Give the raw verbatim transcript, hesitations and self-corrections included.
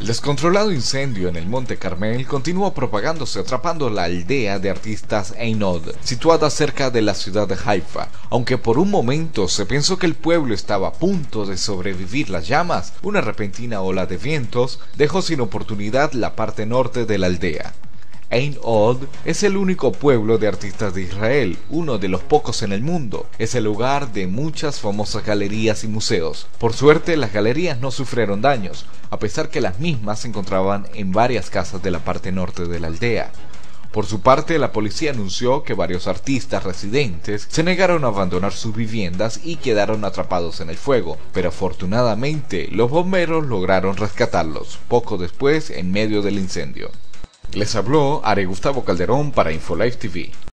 El descontrolado incendio en el monte Carmel continúa propagándose, atrapando la aldea de artistas Ein Hod, situada cerca de la ciudad de Haifa. Aunque por un momento se pensó que el pueblo estaba a punto de sobrevivir las llamas, una repentina ola de vientos dejó sin oportunidad la parte norte de la aldea. Ein Hod es el único pueblo de artistas de Israel, uno de los pocos en el mundo. Es el lugar de muchas famosas galerías y museos. Por suerte, las galerías no sufrieron daños, a pesar que las mismas se encontraban en varias casas de la parte norte de la aldea. Por su parte, la policía anunció que varios artistas residentes se negaron a abandonar sus viviendas y quedaron atrapados en el fuego, pero afortunadamente los bomberos lograron rescatarlos poco después en medio del incendio. Les habló Ari Gustavo Calderón para Infolive T V.